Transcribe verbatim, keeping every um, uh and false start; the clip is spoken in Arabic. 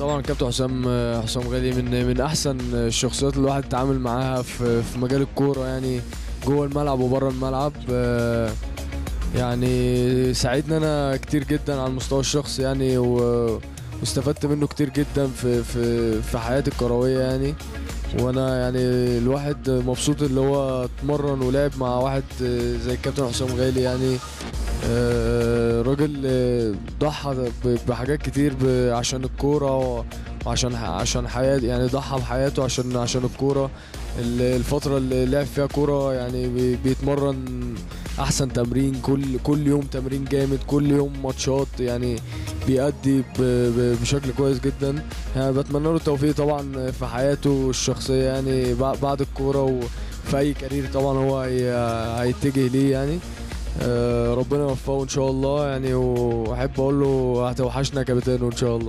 طبعا كابتن حسام حسام غالي من من احسن الشخصيات اللي الواحد اتعامل معاها في في مجال الكوره، يعني جوه الملعب وبره الملعب. يعني ساعدني انا كتير جدا على المستوى الشخصي يعني، واستفدت منه كتير جدا في في في حياتي الكرويه يعني. وانا يعني الواحد مبسوط اللي هو اتمرن ولعب مع واحد زي الكابتن حسام غالي، يعني راجل ضحى بحاجات كتير عشان الكوره وعشان عشان حياته، يعني ضحى بحياته عشان عشان الكوره. الفتره اللي لعب فيها كوره يعني بيتمرن احسن تمرين، كل كل يوم تمرين جامد، كل يوم ماتشات، يعني بيأدي بشكل كويس جدا. يعني بتمنى له التوفيق طبعا في حياته الشخصيه يعني بعد الكوره، وفي اي كارير طبعا هو هيتجه ليه يعني. ربنا يوفقه ان شاء الله يعني، واحب اقول له هتوحشنا يا كابتن وان شاء الله.